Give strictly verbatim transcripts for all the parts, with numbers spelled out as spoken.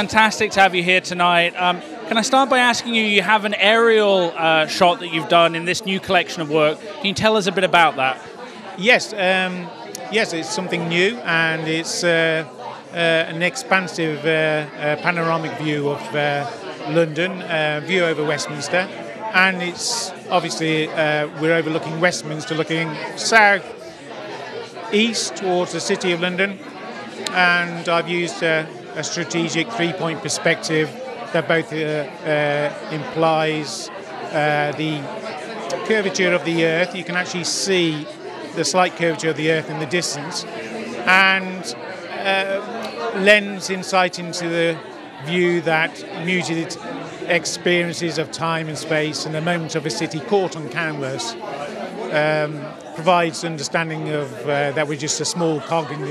Fantastic to have you here tonight. Um, can I start by asking you, you have an aerial uh, shot that you've done in this new collection of work. Can you tell us a bit about that? Yes, um, yes, it's something new, and it's uh, uh, an expansive uh, uh, panoramic view of uh, London, uh, view over Westminster, and it's obviously uh, we're overlooking Westminster, looking south, east towards the City of London, and I've used uh, a strategic three-point perspective that both uh, uh, implies uh, the curvature of the Earth. You can actually see the slight curvature of the Earth in the distance, and uh, lends insight into the view that muted experiences of time and space and the moment of a city caught on canvas um, provides understanding of uh, that we're just a small cog in,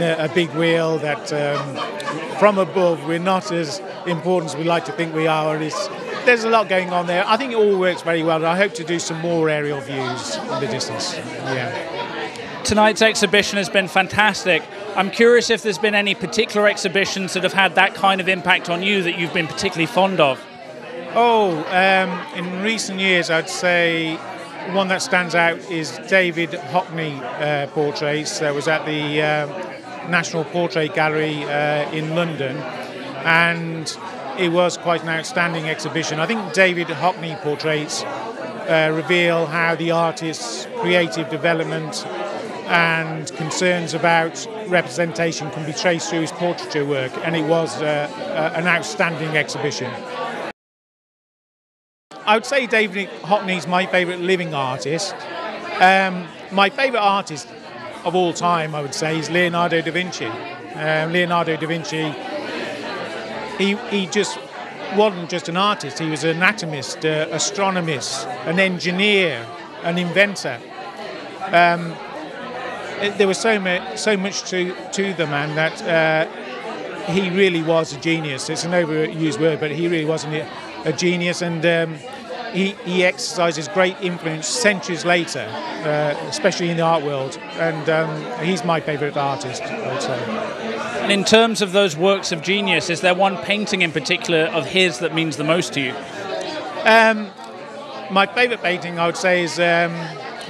in a, a big wheel, that um, from above we're not as important as we like to think we are. It's, there's a lot going on there. I think it all works very well, and I hope to do some more aerial views in the distance. Yeah. Tonight's exhibition has been fantastic. I'm curious if there's been any particular exhibitions that have had that kind of impact on you that you've been particularly fond of. Oh, um, in recent years I'd say one that stands out is David Hockney uh, portraits that was at the um, National Portrait Gallery uh, in London, and it was quite an outstanding exhibition. I think David Hockney portraits uh, reveal how the artist's creative development and concerns about representation can be traced through his portraiture work, and it was uh, uh, an outstanding exhibition. I would say David Hockney's my favourite living artist. Um, my favourite artist of all time, I would say, is Leonardo da Vinci. Um, Leonardo da Vinci, he, he just wasn't just an artist, he was an anatomist, uh, astronomist, an engineer, an inventor. Um, it, there was so, mu so much to, to the man that uh, he really was a genius. It's an overused word, but he really was a, a genius, and um, He, he exercises great influence centuries later, uh, especially in the art world, and um, he's my favourite artist, I would say. And in terms of those works of genius, is there one painting in particular of his that means the most to you? Um, my favourite painting, I would say, is um,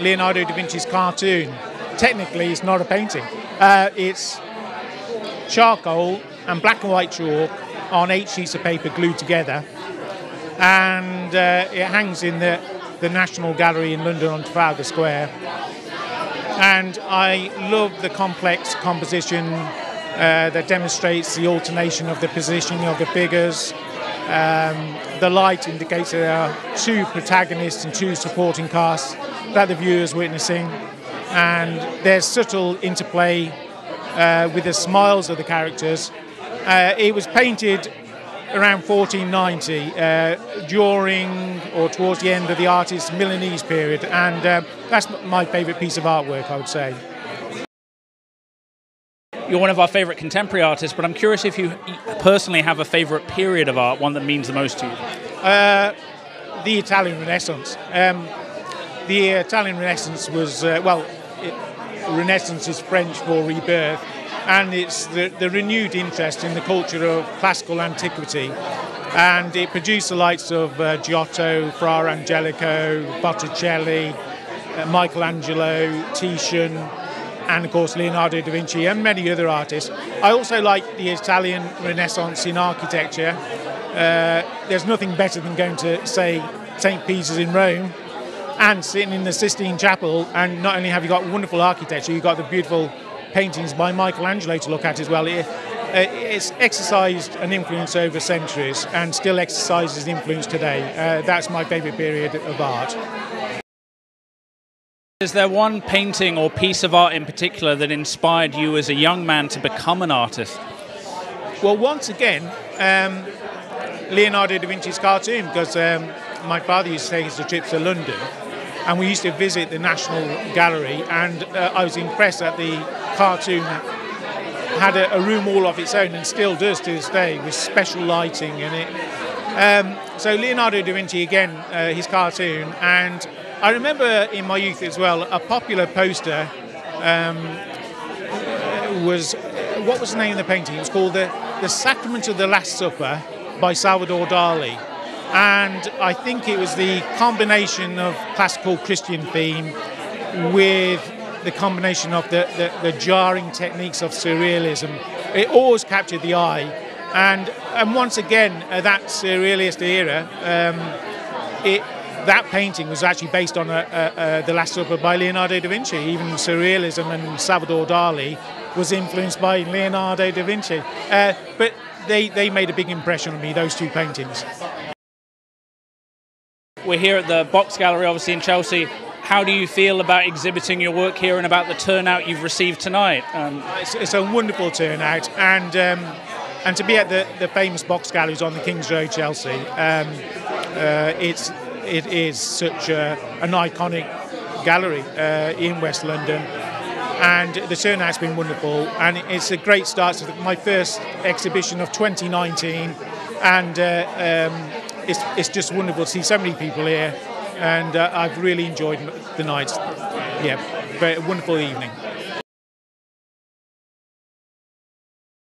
Leonardo da Vinci's cartoon. Technically, it's not a painting. Uh, it's charcoal and black and white chalk on eight sheets of paper glued together, and uh, it hangs in the, the National Gallery in London on Trafalgar Square. And I love the complex composition uh, that demonstrates the alternation of the positioning of the figures. Um, the light indicates there are two protagonists and two supporting casts that the viewer is witnessing. And there's subtle interplay uh, with the smiles of the characters. Uh, it was painted around fourteen ninety, uh, during or towards the end of the artist's Milanese period, and uh, that's my favourite piece of artwork, I would say. You're one of our favourite contemporary artists, but I'm curious if you personally have a favourite period of art, one that means the most to you. Uh, the Italian Renaissance. Um, the Italian Renaissance was, uh, well, it, Renaissance is French for rebirth, and it's the, the renewed interest in the culture of classical antiquity, and it produced the likes of uh, Giotto, Fra Angelico, Botticelli, uh, Michelangelo, Titian, and of course Leonardo da Vinci and many other artists. I also like the Italian Renaissance in architecture. Uh, there's nothing better than going to, say, St Peter's in Rome and sitting in the Sistine Chapel, and not only have you got wonderful architecture, you've got the beautiful paintings by Michelangelo to look at as well. It, it's exercised an influence over centuries and still exercises influence today. Uh, that's my favourite period of art. Is there one painting or piece of art in particular that inspired you as a young man to become an artist? Well, once again, um, Leonardo da Vinci's cartoon, because um, my father used to take us to trips to London, and we used to visit the National Gallery, and uh, I was impressed that the cartoon had a, a room all of its own, and still does to this day, with special lighting in it. Um, so Leonardo da Vinci again, uh, his cartoon, and I remember in my youth as well, a popular poster um, was what was the name of the painting? It was called the, the Sacrament of the Last Supper by Salvador Dali. And I think it was the combination of classical Christian theme with the combination of the, the, the jarring techniques of surrealism. It always captured the eye. And, and once again, uh, that surrealist era, um, it, that painting was actually based on a, a, a, The Last Supper by Leonardo da Vinci. Even surrealism and Salvador Dali was influenced by Leonardo da Vinci. Uh, but they, they made a big impression on me, those two paintings. We're here at the Box Gallery, obviously, in Chelsea. How do you feel about exhibiting your work here and about the turnout you've received tonight? Um, it's, it's a wonderful turnout, and um, and to be at the, the famous Box Galleries on the King's Road, Chelsea, um, uh, it's it is such a, an iconic gallery uh, in West London, and the turnout's been wonderful, and it's a great start to my first exhibition of twenty nineteen, and uh, um, It's, it's just wonderful to see so many people here, and uh, I've really enjoyed the night. Yeah, very wonderful evening.